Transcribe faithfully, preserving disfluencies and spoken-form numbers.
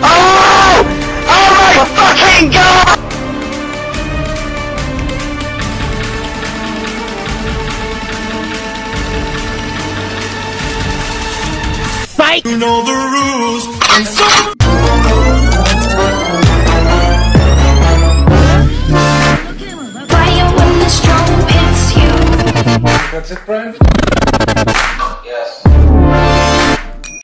Oh! Oh my fucking god! Psych! You know the rules, and so- That's it, Brian.